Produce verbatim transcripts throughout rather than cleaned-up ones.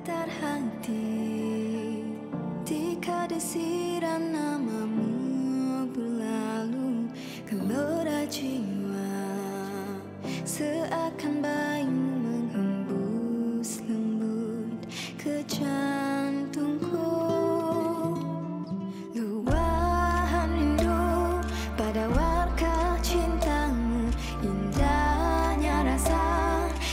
terhenti jika desiran namamu berlalu gelora jiwa, seakan bayi menghembus lembut ke jantungku. Luahan rindu pada warkah cintamu, indahnya rasa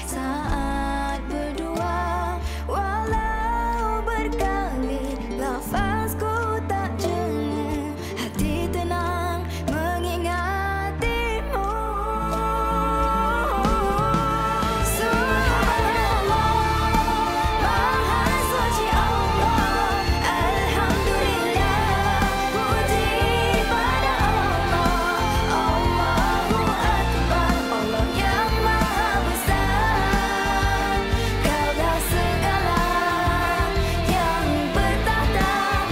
saat berdua. Walau berkali lafazku tak jemu, hati tenang mengingatimu. Subhanallah, maha suci Allah, alhamdulillah, puji pada Allah. Allahu Akbar, Allah yang maha besar, kaulah segala yang bertata. Aku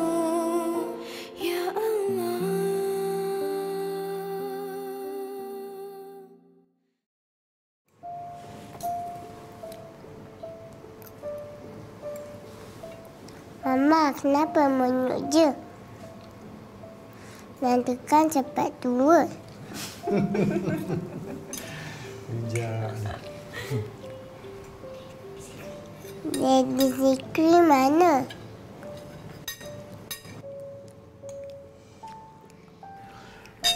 hambamu, ya Allah. Mama, kenapa menyuk je? Nantikan cepat tua. Hujan. Jadi Dzikri mana?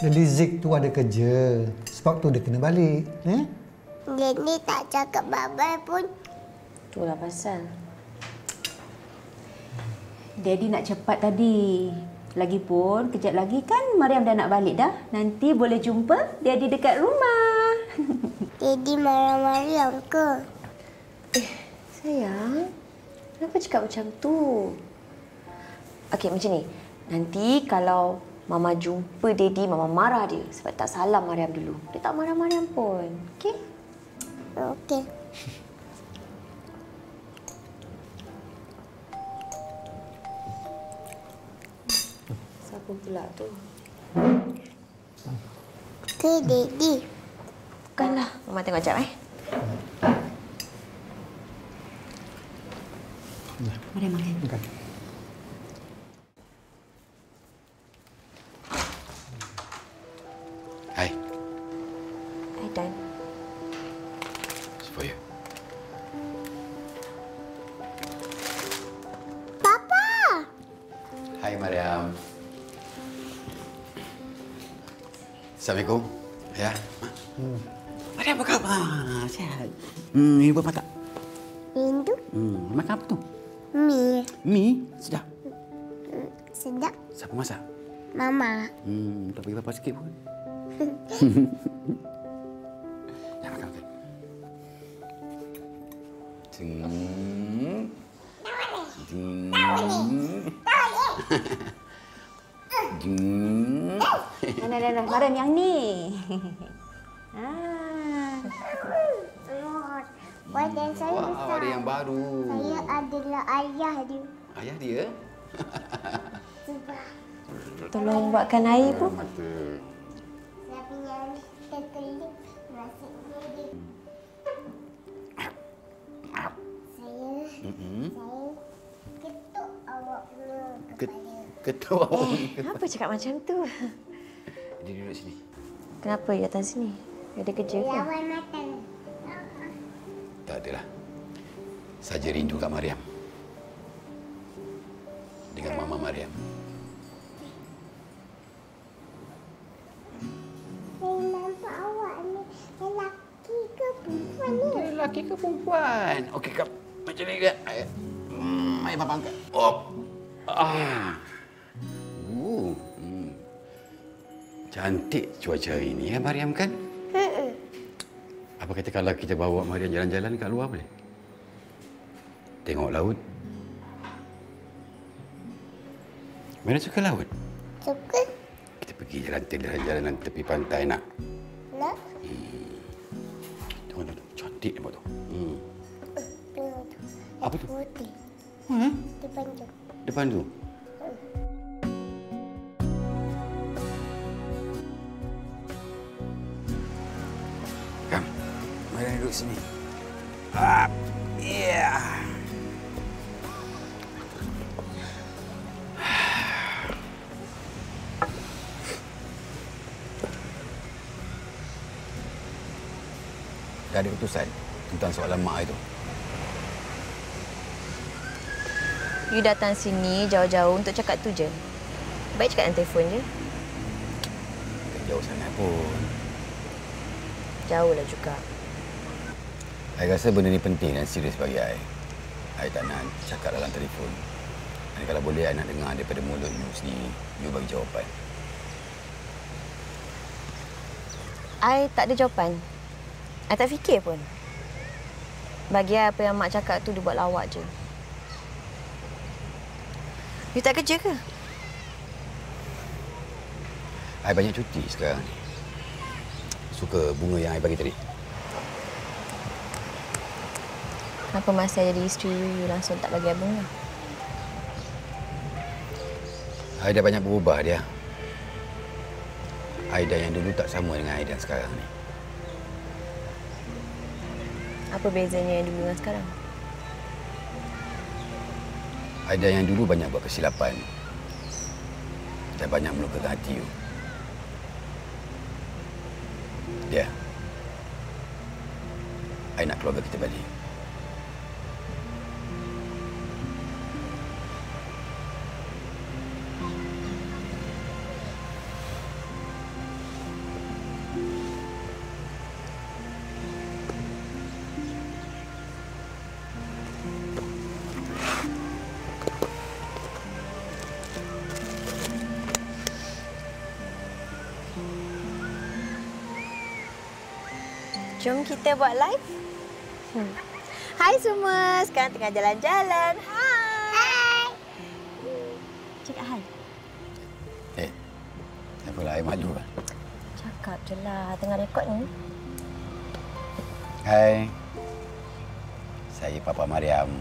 Jadi Zik tu ada kerja. Sebab tu dia kena balik. Eh? Jadi tak cakap bye-bye pun. Itulah pasal. Daddy nak cepat tadi. Lagipun, kejap lagi kan Mariam dah nak balik dah. Nanti boleh jumpa Daddy dekat rumah. Jadi marah-marah ke? Eh, sayang. Kenapa cakap macam tu? Okey, macam ni. Nanti kalau Mama jumpa Daddy, Mama marah dia. Sebab tak salam Mariam dulu. Dia tak marah Mariam pun. Okey? Okey. Siapa pula tu? Ke Daddy? Bukanlah. Mama tengok sekejap, eh. Mariam, Mariam. Bukan. Hai, Aidan. It's for you. Papa! Hai Mariam. Assalamualaikum. Ya. Hmm. Mariam, apa khabar? Sihat. Hmm, ibu apa tak? Rindu. Hmm, makan apa tu? Mi. Mi? Sedap? Sedap. Siapa masak? Mama. Hmm, tak bagi Papa sikit pun. Dah makan, makan. Ting. Ting. Ting. Nah, nah, nah, Mariam yang ni. Ah. Wajah saya besar. Wah, ada yang baru. Saya adalah ayah dia. Ayah dia? Tolong buatkan air pun. Mata. Tapi yang terkelip maksudnya dia. Saya, saya ketuk awak punya kepala. Ketuk awak punya kepala. Kenapa cakap macam tu? Dia duduk sini. Kenapa dia datang sini? Ada kerja ke? Lawan makan. Tak adalah. Saja rindu kat Mariam. Dengan Mama Mariam. Saya nampak awak ni lelaki ke perempuan ni? Lelaki ke perempuan? Okey, Kak. Macam ni, Kak. Hmm, ayah Papa angkat. Oh. Ah. Uh. Hmm. Cantik cuaca hari ni, ya, Mariam, kan? Apa kata kalau kita bawa Mariam jalan-jalan kat luar boleh? Tengok laut. Mana suka laut? Suka. Kita pergi jalan-jalan tepi pantai nak? Nak. Hmm. Tengok, tengok. Cantik nampak tu. Hmm. Tengok tu. Apa tu? Putih. Hmm? Depan tu. Depan tu? Mariam duduk sini. Ah. dah ada keputusan tentang soalan mak itu. You datang sini jauh-jauh untuk cakap tu je. Baik cakap dalam telefon je. Tak jauh sangat pun. Jauhlah juga. I rasa benda ni penting dan serius bagi I. I tak nak cakap dalam telefon. Dan kalau boleh, I nak dengar daripada mulut you sendiri. You bagi jawapan. I tak ada jawapan. I tak fikir pun. Bagi I, apa yang mak cakap tu dia buat lawak je. You tak kerja ke? I banyak cuti sekarang ni. Suka bunga yang I bagi tadi. Kenapa masa I jadi isteri you langsung tak bagi I bunga? I dah banyak berubah dia. Aidan yang dulu tak sama dengan Aidan sekarang ni. Apa bezanya yang dulu dengan sekarang? Aidan yang dulu banyak buat kesilapan dan banyak melukakan hati you. Dia. I nak keluarga kita balik. Jom kita buat live. Hmm. Hai semua, sekarang tengah jalan-jalan. Hai. Hai. Cakap hai. Eh, apalah, I malu lah. Cakap je lah, tengah rekod ni. Hai. Saya Papa Mariam.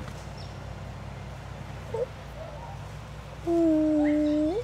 Hmm.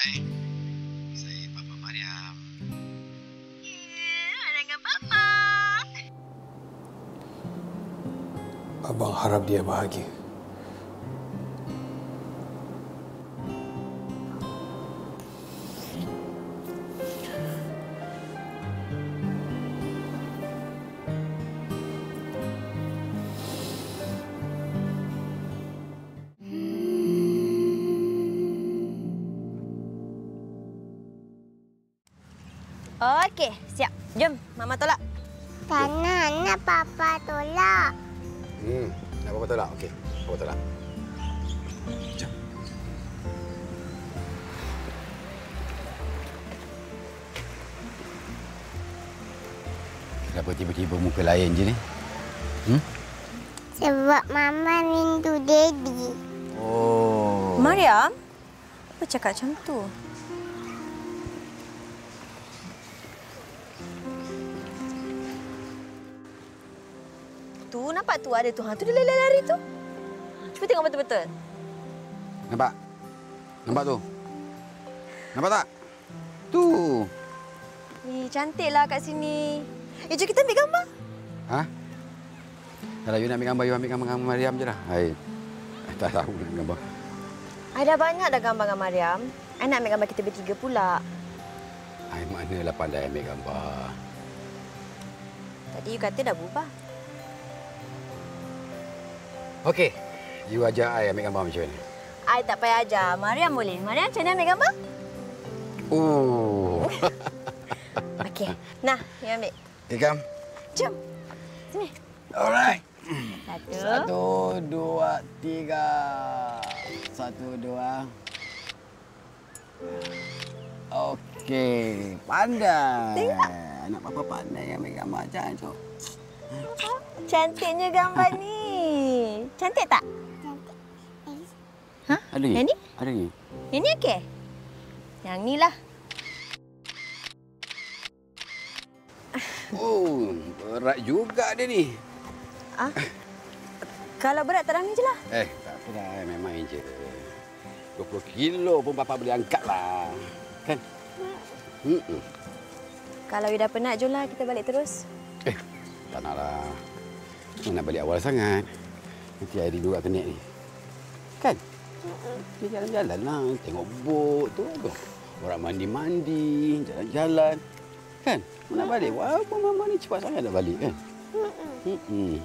Hai, saya Papa Mariam. Ya, ada dengan Papa. Abang harap dia bahagia. Okey, siap. Jom, Mama tolak. Tak nak, nak Papa tolak. Hmm, nak Papa tolak? Okey, Papa tolak. Jom. Kenapa tiba-tiba muka lain je ni? Hmm? Sebab Mama rindu Daddy. Oh. Mariam, apa cakap macam tu? Nampak tu ada tu. Ha, tu dia lari-lari tu. Cuba tengok betul-betul. Nampak? Nampak tu? Nampak tak? Tu. Eh, cantiklah kat sini. Eh, jom kita ambil gambar. Ha? Kalau you nak ambil gambar, you ambil gambar dengan Mariam je lah. Hai. I tak tahu nak gambar. I dah banyak dah gambar dengan Mariam. I nak ambil gambar kita bertiga pula. I manalah pandai ambil gambar. Tadi you kata dah berubah. Okey, you ajar I ambil gambar macam mana? I tak payah ajar. Mariam boleh. Mariam, macam mana ambil gambar? Oh. Okey. Nah, you ambil. Ikam. Jom. Sini. Alright. Satu. Satu, dua, tiga. Satu, dua. Okey. Oke, pandai. Anak papa pandai yang main gambar. Jangan, Cok. Cantiknya gambar ni. Cantik tak? Cantik. Hah? Ada ni? Yang ni? Ada ni? Yang ni okey? Yang ni lah. Oh, berat juga dia ni. Ah? Kalau berat terangin je lah. Eh, tak apa, memang je. dua puluh kilo pun Bapak boleh angkat lah. Kan? Hmm. Hmm. Kalau you dah penat, jomlah kita balik terus. Eh, tak naklah. Nak balik awal sangat. Nanti air juga kena ni. Kan? Kita jalan-jalan lah. Tengok bot tu. Orang mandi-mandi, jalan-jalan. Kan? Nak balik. Wah, mama ni cepat sangat nak balik kan? Hmm. Hmm.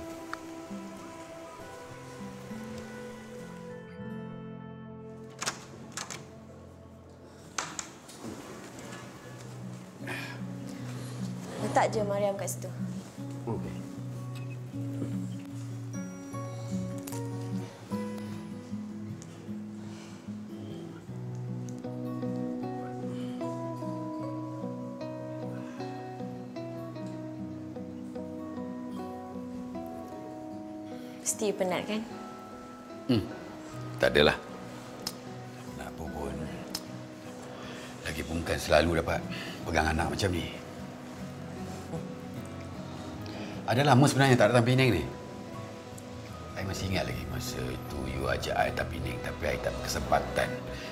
Letak je Mariam kat situ. Okey. Mesti penat kan? Hmm. Tak adalah. Nak apa pun. Lagipun kan selalu dapat pegang anak macam ni. Ada lama sebenarnya tak datang Penang ni. I masih ingat lagi masa itu you ajak I datang Penang tapi I tak berkesempatan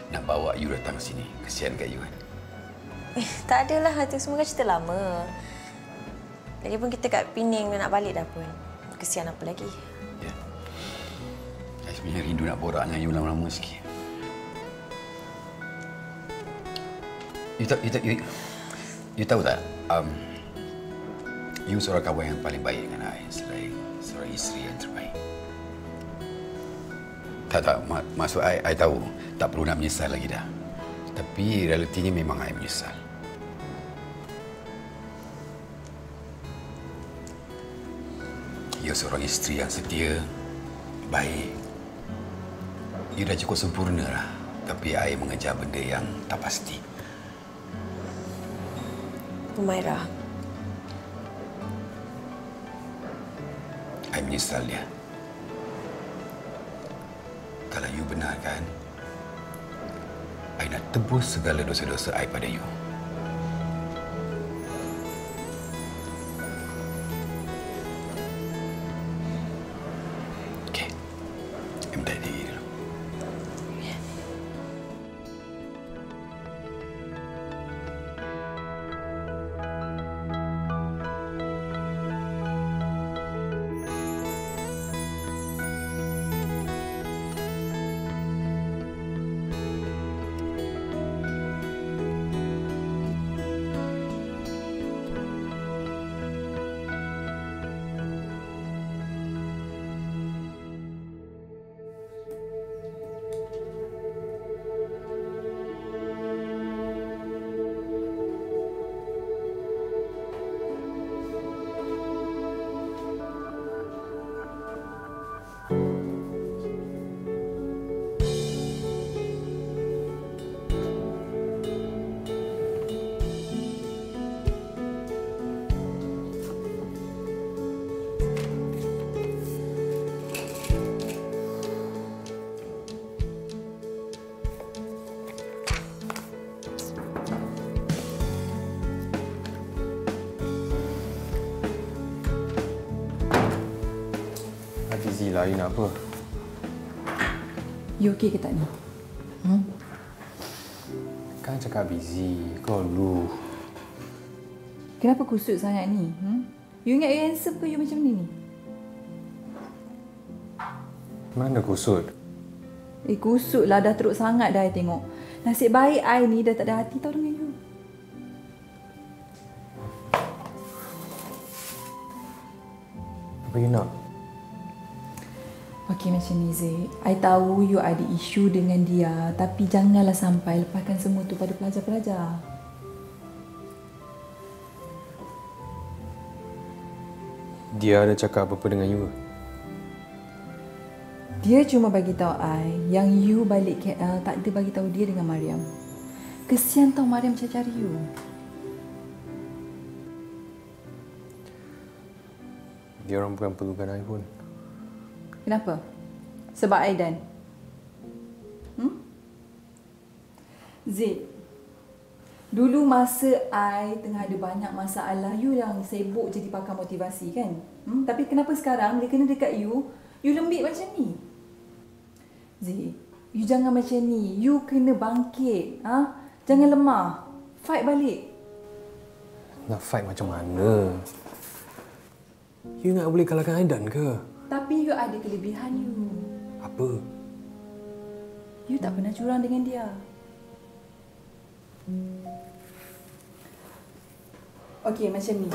nak bawa you datang sini. Kesian kat you kan? Eh, tak adalah. Itu semua kan cerita lama. Lagipun kita kat Penang nak balik dah pun. Kesian apa lagi. Ya. I sebenarnya rindu nak borak dengan you lama-lama sikit. You tahu, you tahu, you, you tahu tak? Um, You seorang kawan yang paling baik dengan I, selain seorang isteri yang terbaik. Tak, tak. Maksud I, I tahu. Tak perlu nak menyesal lagi dah. Tapi realitinya memang I menyesal. You seorang isteri yang setia, baik. You dah cukup sempurna lah. Tapi I mengejar benda yang tak pasti. Umairah. I menyesal dia. Kalau you benarkan, I nak tebus segala dosa-dosa I pada you. Okey. I minta diri dulu. Yeah. Lain apa? You okey ke tak ni? Hmm? Kan cakap busy, kau lu. Kenapa kusut sangat ni? Hmm? You ingat you handsome ke you macam ni ni? Mana kusut? Eh kusut lah, dah teruk sangat dah I tengok. Nasib baik I ni dah tak ada hati tau dengan you. Apa you nak? Okey macam ni Zik, I tahu you ada isu dengan dia tapi janganlah sampai lepaskan semua tu pada pelajar-pelajar. Dia ada cakap apa-apa dengan you? Dia cuma bagi tahu I yang you balik K L tak ada bagi tahu dia dengan Mariam. Kesian tau Mariam cari you. Dia orang bukan perlukan iPhone. Kenapa? Sebab Aidan. Hmm? Zik, dulu masa I tengah ada banyak masalah, you yang sibuk jadi pakar motivasi kan? Hmm? Tapi kenapa sekarang dia kena dekat you, you lembik macam ni? Zik, you jangan macam ni. You kena bangkit. Ha? Jangan lemah. Fight balik. Nak fight macam mana? You nak boleh kalahkan Aidan ke? Tapi you ada kelebihan you. Apa? You tak pernah curang dengan dia. Okey, macam ni.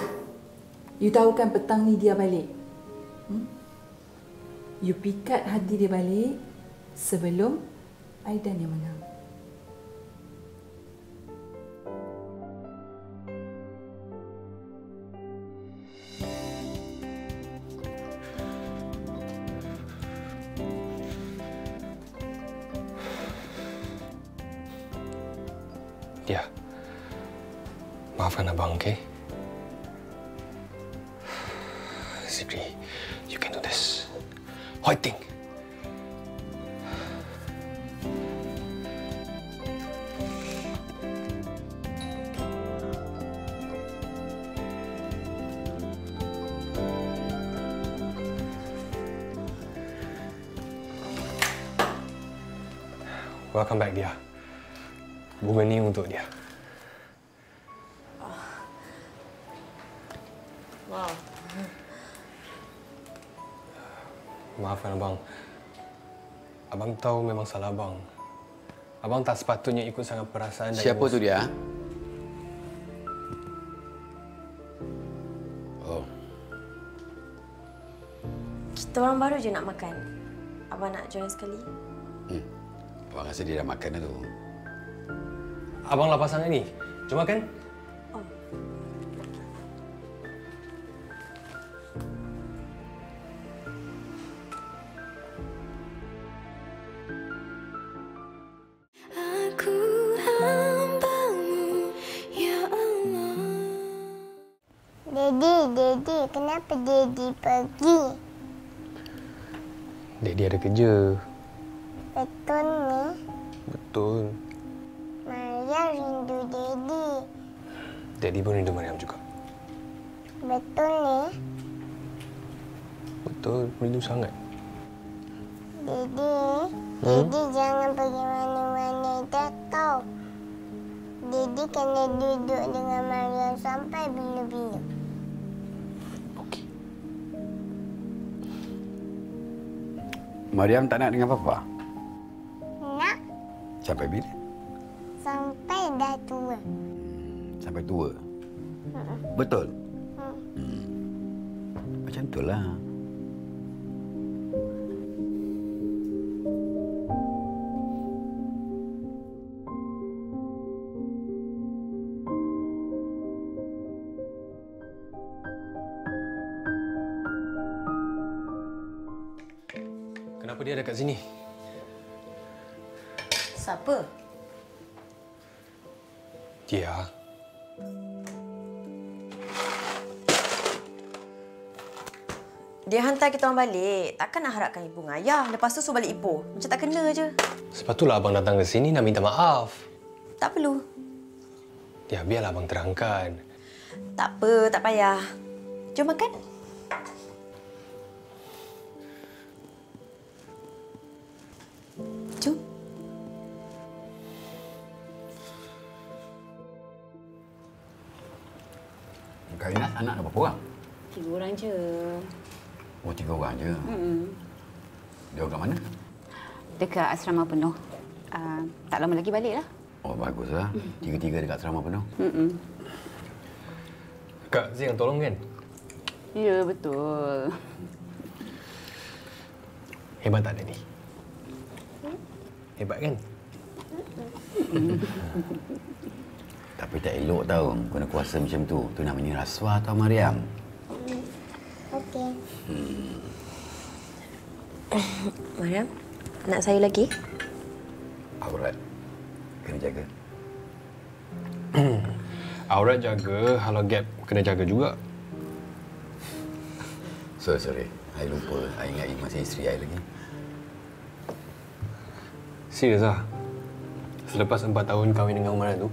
You tahu kan petang ni dia balik. Hmm? You pikat hati dia balik sebelum Aidan yang menang. Ya. Maafkan abang, okay? Dzikri, you can do this. Fighting. Welcome back, dia. Bunga ni untuk dia. Wow. Maafkan abang. Abang tahu memang salah abang. Abang tak sepatutnya ikut sangat perasaan dan siapa emosi tu dia? Oh. Kita orang baru je nak makan. Abang nak join sekali? Hmm. Abang rasa dia dah makan dah tu. Abang lah pasangan ni. Jom makan. Oh. Aku hambamu, ya Allah. Daddy, Daddy, kenapa Daddy pergi? Daddy ada kerja. Betul ni? Betul. Mariam rindu Daddy. Daddy pun rindu Mariam juga. Betul ni? Betul, rindu sangat. Daddy, hmm? Daddy jangan pergi mana-mana dah tau. Daddy kena duduk dengan Mariam sampai bila-bila. Okey. Mariam tak nak dengan Papa? Nak. Sampai bila? Sampai dah tua. Sampai tua? Hmm. Betul? Hmm. Hmm. Macam itulah. Kenapa dia ada kat sini? Siapa? Dia. Dia hantar kita orang balik. Takkan nak harapkan ibu dengan ayah. Lepas tu suruh balik ibu. Macam tak kena je. Sebab itulah abang datang ke sini nak minta maaf. Tak perlu. Ya, biarlah abang terangkan. Tak apa, tak payah. Jom makan. Jom. Kak Inat, anak ada berapa orang? Tiga orang je. Oh, tiga orang je? Mm-hmm. Dia orang kat mana? Dekat asrama penuh. Uh, tak lama lagi baliklah. Oh, baguslah. Tiga-tiga dekat asrama penuh. Mm-hmm. Kak Zee yang tolong kan? Ya, betul. Hebat tak, Daddy? Hmm? Hebat kan? Tapi tak elok tau, kena kuasa macam tu. Tu namanya rasuah tau, Mariam. Okey. Hmm. Mariam, nak sayur lagi? Aurat, kena jaga. Aurat jaga, kalau gap kena jaga juga. Sorry, sorry. Saya lupa. Saya ingat masih isteri saya lagi. Serius lah. Selepas empat tahun kahwin dengan Umar tu,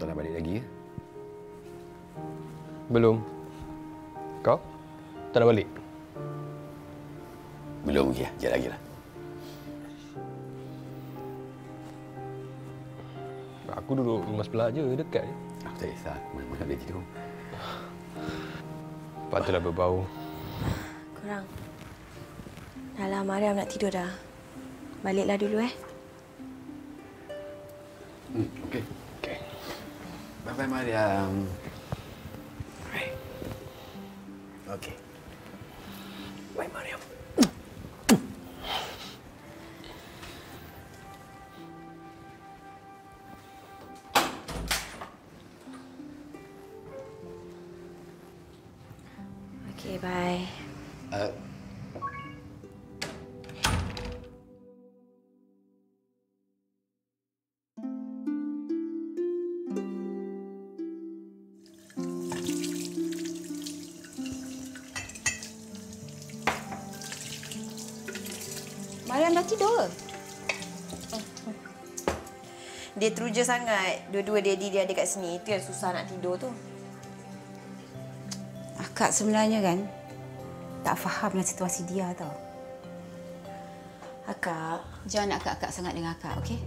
tak nak balik lagi ya? Belum. Kau? Tak nak balik? Belum lagi ya. Sekejap lagi lah. Aku duduk rumah sebelah je, dekat je. Aku tak kisah. Mana-mana boleh tidur. Patutlah berbau. Korang. Dah lah, Mariam nak tidur dah. Baliklah dulu eh. Hmm, okey. Bye-bye, Mariam. Bye. Okey. Bye, Mariam. Okey, bye. Uh. Mariam dah tidur. Dia teruja sangat. Dua-dua daddy dia ada kat sini. Itu yang susah nak tidur tu. Akak sebenarnya kan tak fahamlah situasi dia tau. Akak, jangan nak akak-akak sangat dengan akak, okey?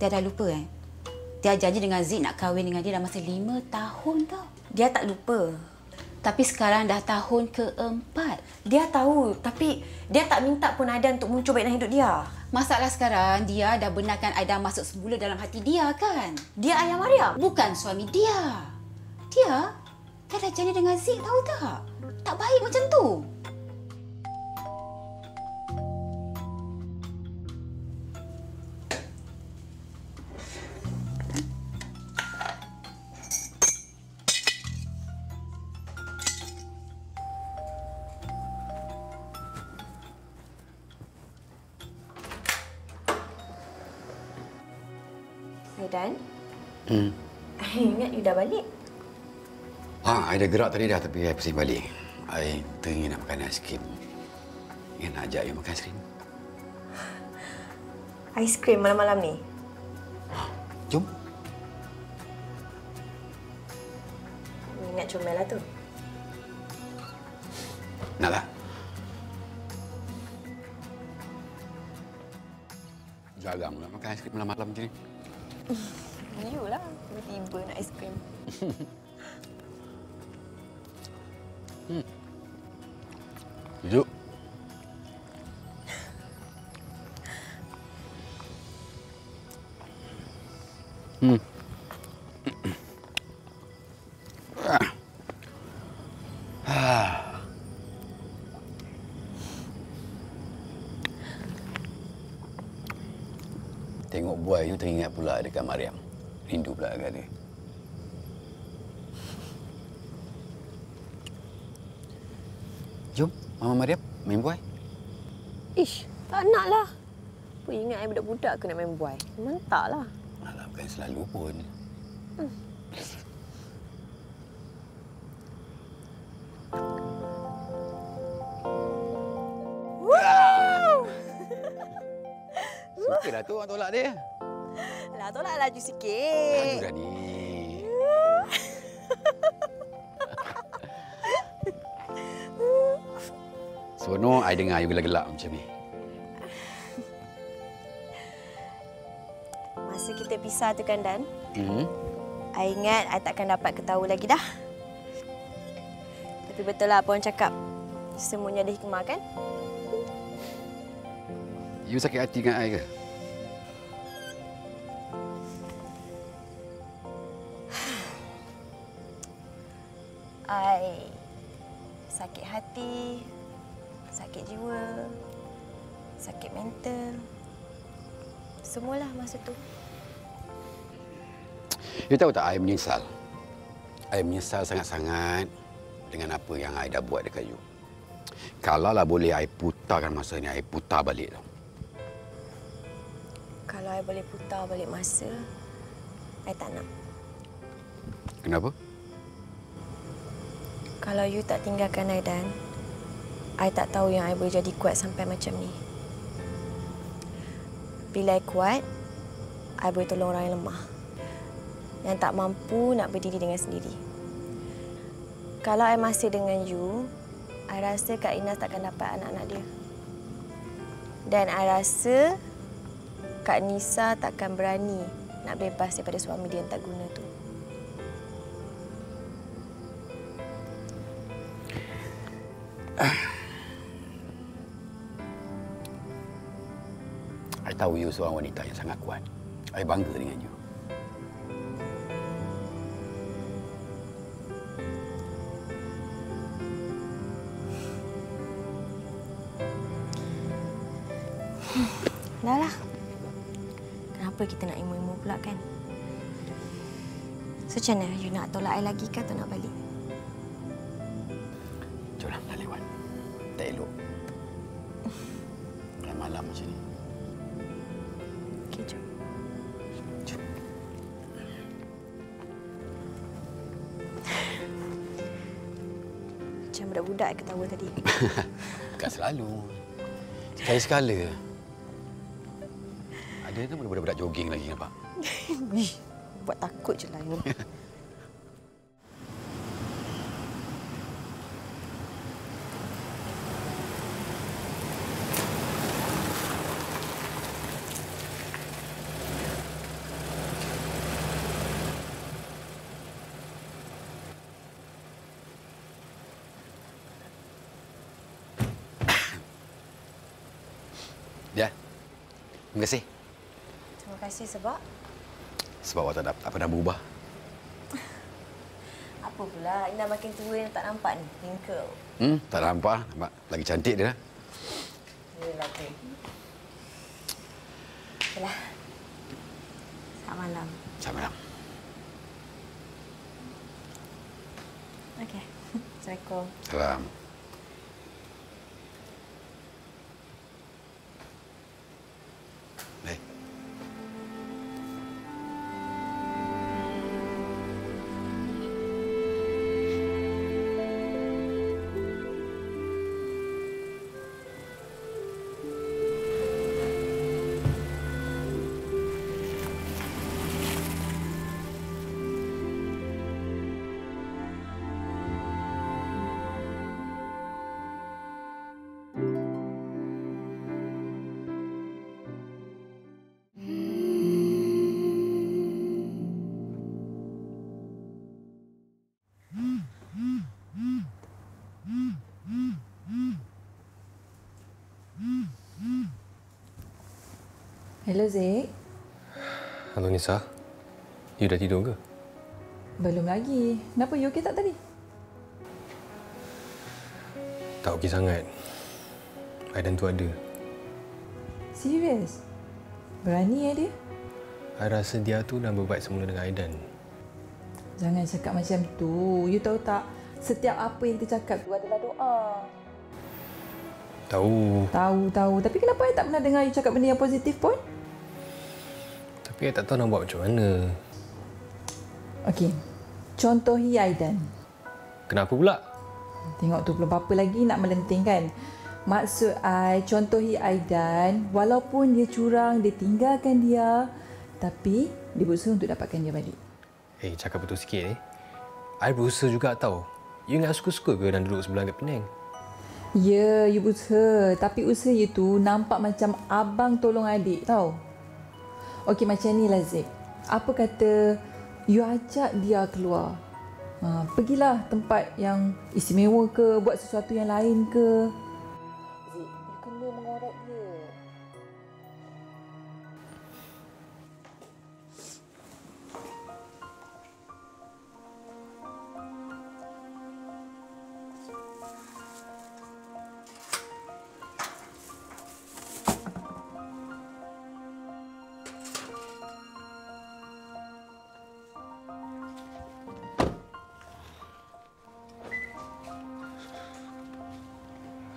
Dia dah lupa eh. Dia janji dengan Zik nak kahwin dengan dia dah masa lima tahun tau. Dia tak lupa. Tapi sekarang dah tahun keempat. Dia tahu tapi dia tak minta pun Aidan untuk muncul baik dalam hidup dia. Masalah sekarang dia dah benarkan Aidan masuk semula dalam hati dia kan? Dia ayah Mariam? Bukan suami dia. Dia, dia dah jadi dengan Zik tahu tak? Tak baik macam tu. Aidan, hmm. I ingat you dah balik. Ha, I dah gerak tadi dah tapi I pusing balik. I teringin nak makan aiskrim. I nak ajak you makan aiskrim. Aiskrim malam-malam ni? Ha, jom. You nak comel lah tu? Nak lah. Jarang nak makan aiskrim malam-malam macam ni. You lah, tiba-tiba nak aiskrim. Hmm. Duduk. Hmm. Tengok buai you teringat pula dekat Mariam. Rindu pula dekat dia. Jom, Mama Mariam main buai. Ish, tak naklah. Aku ingat I budak-budak ke nak main buai. Mentaklah. Alah, bukan selalu pun. Hmm. Okeylah tu orang tolak dia. Alah, tolak laju sikit. Aduh dah ni. Seronok I dengar you gelak-gelak macam ni. Masa kita pisah tu kan, Dan? Hmm. I ingat I takkan dapat ketawa lagi dah. Tapi betul lah apa orang cakap. Semuanya ada hikmah kan? You sakit hati dengan I ke? I sakit hati, sakit jiwa, sakit mental. semualah masa tu. You tahu tak, I menyesal. I menyesal sangat-sangat dengan apa yang I dah buat dekat you. Kalaulah boleh I putarkan masa ni, I putar balik. Kalau I boleh putar balik masa, I tak nak. Kenapa? Kalau you tak tinggalkan Aidan, I tak tahu yang I boleh jadi kuat sampai macam ni. Bila I kuat, I boleh tolong orang yang lemah, yang tak mampu nak berdiri dengan sendiri. Kalau I masih dengan you, I rasa Kak Ina takkan dapat anak-anak dia. Dan I rasa Kak Nisa takkan berani nak bebas daripada suami dia yang tak guna tu. I tahu you seorang wanita yang sangat kuat. I bangga dengan you. Hmm, dah lah. Kenapa kita nak imu-imu pula kan? So, macam mana? You nak tolak I lagi ke atau nak balik? Jom, dah lewat. Tak elok. Dah malam macam ni. Jom. Jom. Macam budak-budak ketawa tadi. Bukan selalu. Sekali sekala. Ada ke budak-budak jogging lagi nampak? Buat takut je lah. Terima kasih. Terima kasih sebab? Sebab awak tak, tak pernah berubah. Apa pula? Ina makin tua yang tak nampak ni, wrinkle. Hmm, tak nampak. Nampak lagi cantik dia. Yelah tu. Yelah. Selamat malam. Selamat malam. Okey. Assalamualaikum. Salam. Hello, Zik. Halo, Nisa. You dah tidur ke? Belum lagi. Kenapa? You okey tak tadi? Tak okey sangat. Aidan tu ada. Serius? Berani eh dia? I rasa dia tu dah berbaik semula dengan Aidan. Jangan cakap macam tu. You tahu tak? Setiap apa yang kita cakap tu adalah doa. Tahu. Tahu, tahu. Tapi kenapa I tak pernah dengar you cakap benda yang positif pun? Tapi saya tak tahu nak buat macam mana. Okey. Contohi Aidan. Kenapa pula? Tengok tu belum apa-apa lagi nak melenting kan? Maksud I, contohi Aidan. Walaupun dia curang, dia tinggalkan dia. Tapi dia berusaha untuk dapatkan dia balik. Eh, hey, cakap betul sikit eh. I berusaha juga tau. You ingat suka-suka ke dan duduk sebelah dekat pening? Ya, yeah, you berusaha. Tapi usaha you tu nampak macam abang tolong adik tau. Okey, macam ni lah Zik. Apa kata you ajak dia keluar? Ha, pergilah tempat yang istimewa ke, buat sesuatu yang lain ke. Zik, you kena mengorek dia.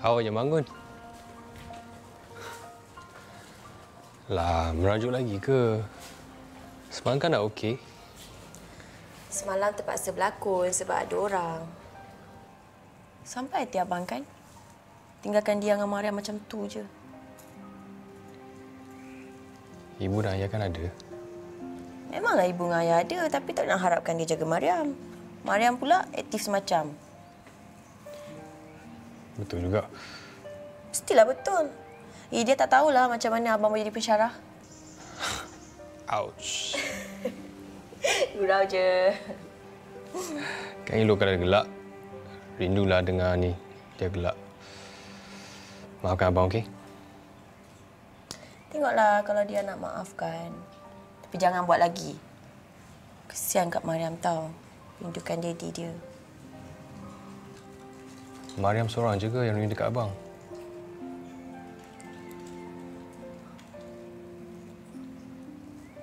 awalnya bangun. Lah, merajuk lagi ke? Semalam kan dah okey. Semalam terpaksa berlakon sebab ada orang. Sampai hati abang kan? Tinggalkan dia dengan Mariam macam tu je. Ibu dan ayah kan ada. Memanglah ibu dan ayah ada, tapi tak nak harapkan dia jaga Mariam. Mariam pula aktif semacam. Betul juga. Mestilah betul. Eh, dia tak tahulah macam mana abang boleh jadi pensyarah. Ouch. Gurau je. Kan Elo kadang gelak. Rindulah dengar ni. Dia gelak. Maafkan abang, okey? Tengoklah kalau dia nak maafkan. Tapi jangan buat lagi. Kesian kat Mariam tau. Rindukan daddy dia. Mariam seorang je ke yang rindu kat abang?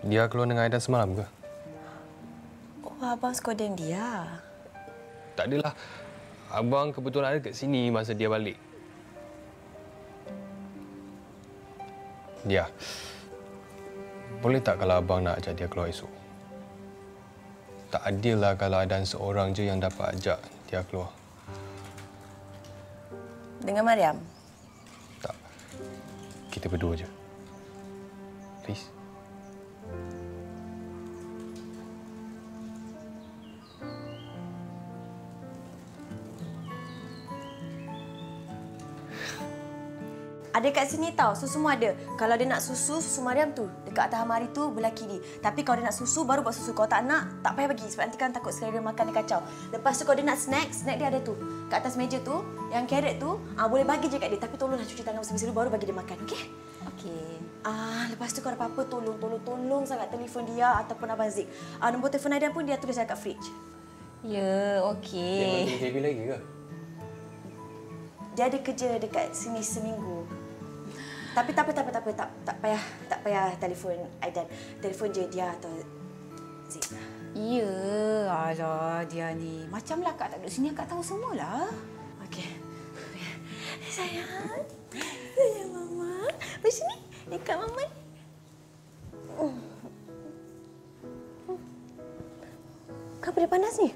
Dia keluar dengan Aidan semalam ke? Oh, abang skodeng dia. Tak adalah. Abang kebetulan ada kat sini masa dia balik. Dia, boleh tak kalau abang nak ajak dia keluar esok? Tak adil lah kalau ada seorang je yang dapat ajak dia keluar. Dengan Mariam? Tak. Kita berdua je. Please. Ada kat sini tau, susu semua ada. Kalau dia nak susu, susu Mariam tu. Dekat atas amari tu, belah kiri. Tapi kalau dia nak susu, baru buat susu. Kalau tak nak, tak payah bagi. Sebab nanti kan takut sekali dia makan, dia kacau. Lepas tu kalau dia nak snack, snack dia ada tu. Kat atas meja tu, yang carrot tu, ah, boleh bagi je kat dia. Tapi tolonglah cuci tangan bersih-bersih dulu, baru bagi dia makan. Okey? Okey. Ah, lepas tu kalau apa-apa, tolong, tolong, tolong sangat telefon dia ataupun Abang Zik. Ah, nombor telefon Aidan pun dia tulis kat fridge. Ya, okey. Dia bagi T V lagi ke? Dia ada kerja dekat sini seminggu. Tapi tak apa, tak apa, tak apa, tak, tak payah, tak payah telefon Aidan. Telefon je dia atau Zik. Ya, alah dia ni. Macamlah Kak tak duduk sini, Kak tahu semualah. Okey. Sayang. Sayang Mama. Di sini, dekat Mama. Kau boleh panas ni?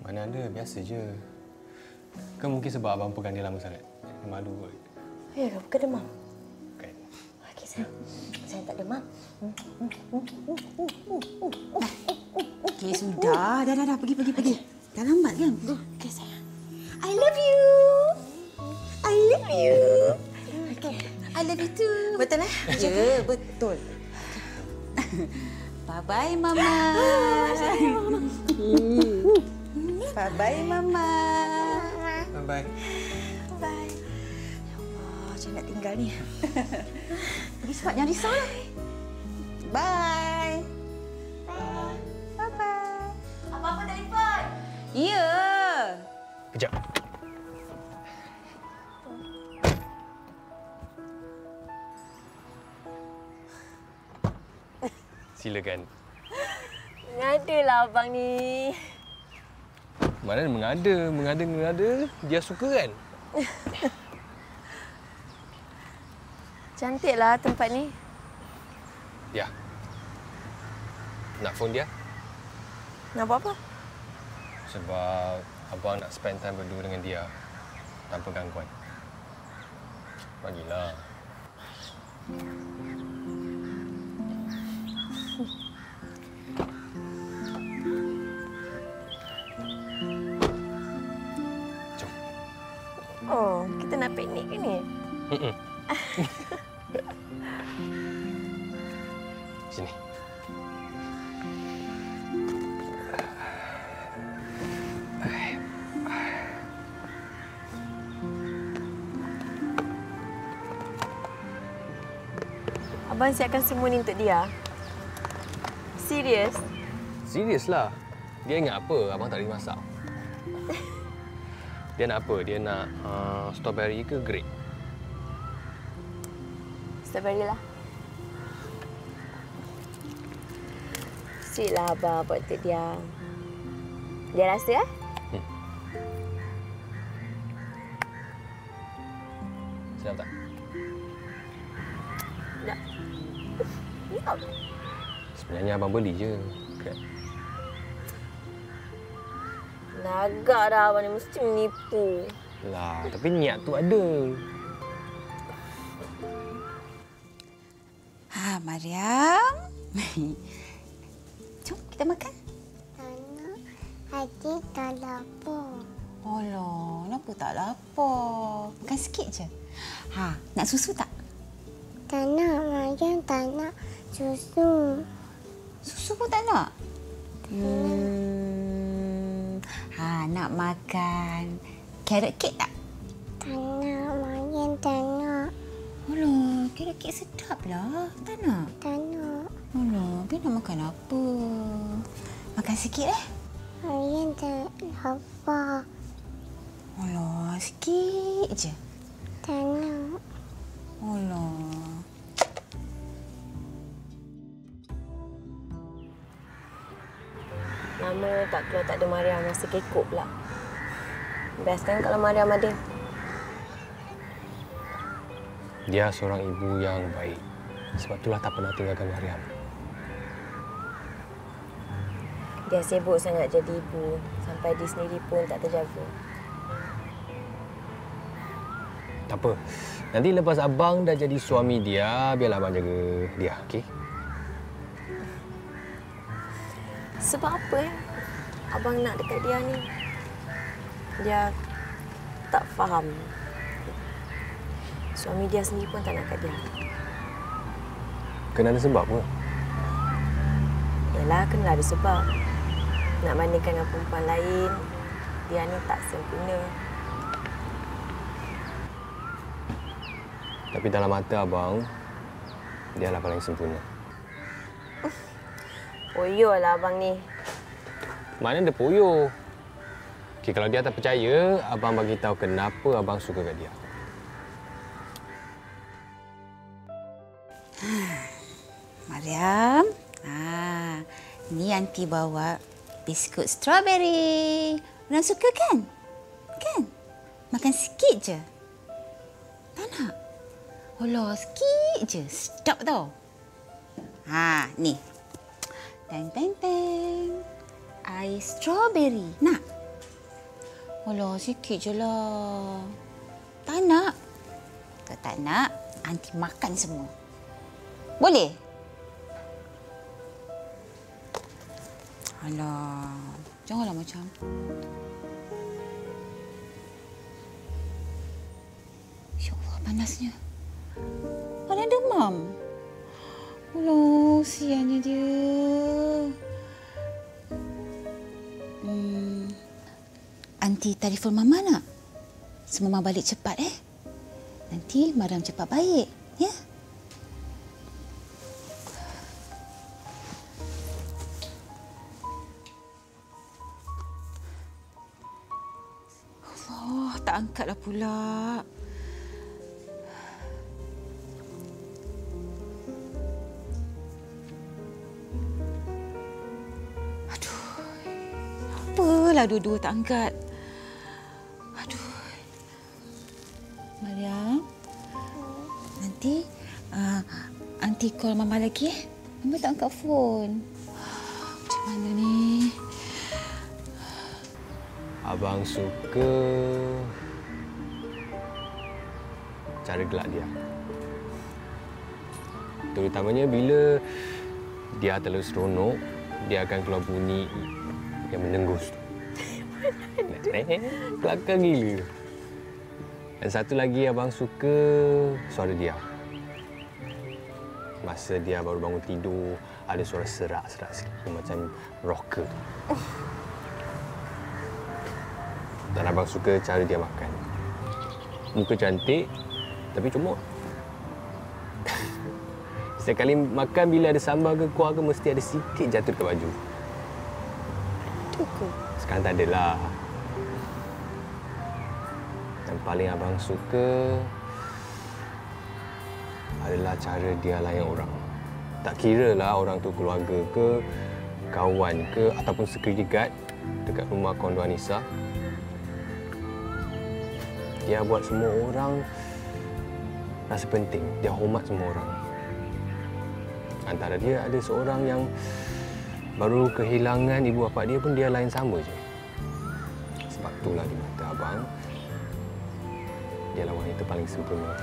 Mana ada, biasa je. Kan mungkin sebab abang pegang dia lama sangat. Dia malu kot. Ya, kau bukan demam? Bukan. Okey, sayang. Saya tak demam. Okey, sudah. Dah, dah, dah. Pergi, pergi, pergi. Dah lambat kan? Go. Okey, sayang. I love you. I love you. Okey. I love you too. Betul, eh? Ya, betul. Bye-bye, Mama. Sayang, Mama. Bye-bye, Mama. Bye-bye. Bye. Ya Allah, macam nak tinggal ni. Risau, jangan risau lah. Bye. Bye. Bye-bye. Apa-apa telefon? Ya. Kejap. Silakan. Mengadalah abang ni. Mana mengada, mengada, mengada. Dia suka kan? Cantiklah tempat ni. Ya. Nak phone dia? Nak buat apa? Sebab abang nak spend time berdua dengan dia tanpa gangguan. Bagilah. Oh, kita nak piknik ke ni? Mm-mm. Sini. Abang siapkan semua ni untuk dia? Serius? Seriuslah. Dia ingat apa? Abang tak boleh masak. Dia nak apa? Dia nak uh, strawberry ke grape? Strawberry lah. Sweet lah abang buat tu dia. Dia rasa? Hmm. Siapa? Nak. Sebenarnya abang beli je. Kan. Lagak dah abang ni mesti menipu. Lah, tapi niat tu ada. Ha, Mariam. Jom kita makan. Anak, Haji tak lapar. Alah, kenapa tak lapar? Makan sikit je. Ha, nak susu tak? Tak nak, Mariam tak nak susu. Susu pun tak nak? Tak hmm. Ha, nak makan carrot cake tak? Tak nak, Mariam tak nak. Alah, carrot cake sedap lah. Tak nak? Tak nak. Alah, dia nak makan apa? Makan sikit eh? Mariam tak lapar. Alah, sikit je. Tak nak. Alah. Lama tak keluar tak ada Mariam, rasa kekok pula. Best kan kalau Mariam ada? Dia seorang ibu yang baik. Sebab itulah tak pernah tinggalkan Mariam. Dia sibuk sangat jadi ibu. Sampai dia sendiri pun tak terjaga. Tak apa. Nanti lepas abang dah jadi suami dia, biarlah abang jaga dia, okey? Sebab apa eh? Abang nak dekat dia ni? Dia tak faham. Suami dia sendiri pun tak nak dekat dia. Kena ada sebab ke? Yalah, kena ada sebab. Nak bandingkan dengan perempuan lain, dia ni tak sempurna. Tapi dalam mata abang, dialah paling sempurna. Poyo lah abang ni. Mana ada poyo? Okay, kalau dia tak percaya, abang bagi tahu kenapa abang suka kat dia. Mariam, ah, ni aunty bawa biskut strawberry. Orang suka kan? Kan? Makan sikit je. Tak nak? Alah, sikit je. Sedap tau. Ha, ni. Teng, teng, teng. Air strawberry. Nak? Alah, sikit je lah. Tak nak. Kalau tak nak, aunty makan semua. Boleh? Alah, janganlah macam. Ya Allah, panasnya. Mana demam? Alah, siannya dia. Hmm, aunty telefon Mama nak? Semua Mama balik cepat eh? Nanti Mariam cepat balik, ya? Allah, tak angkatlah pula. Apalah dua-dua tak angkat. Aduh. Mariam, nanti uh, aunty call Mama lagi eh. Mama tak angkat phone. Macam mana ni? Abang suka cara gelak dia. Terutamanya bila dia terlalu seronok, dia akan keluar bunyi yang menenggus tu. Kelakar gila. Dan satu lagi abang suka suara dia. Masa dia baru bangun tidur, ada suara serak-serak sikit macam rocker. Dan abang suka cara dia makan. Muka cantik tapi comot. Setiap kali makan bila ada sambal ke kuah ke mesti ada sikit jatuh ke baju. Sekarang tak adalah. Yang paling abang suka adalah cara dia layan orang. Tak kira lah orang tu keluarga ke, kawan ke ataupun security guard dekat rumah kondo Arneesa. Dia buat semua orang rasa penting. Dia hormat semua orang. Antara dia ada seorang yang baru kehilangan ibu bapa dia pun dia lain sama je. Sebab itulah di mata abang, dia lah wanita paling sempurna.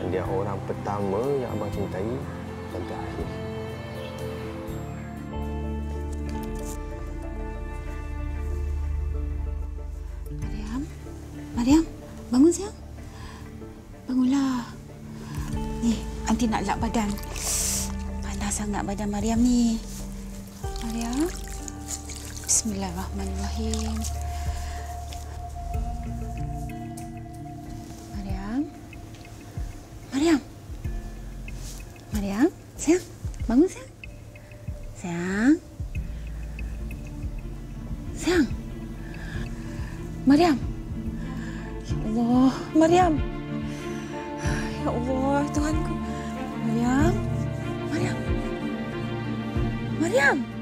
Dan dia orang pertama yang abang cintai dan terakhir. Mariam, Mariam, bangun sayang. Bangunlah. Ni, anti nak lap badan. Sangat badan Mariam ni. Mariam. Bismillahirrahmanirrahim. Mariam. Mariam. Mariam, sayang. Bangun sayang. Sayang. Sayang. Mariam. Ya Allah, Mariam. Ya Allah, Tuhanku. Mariam. Mariam. Mariam!